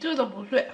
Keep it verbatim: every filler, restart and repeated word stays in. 这个都不对。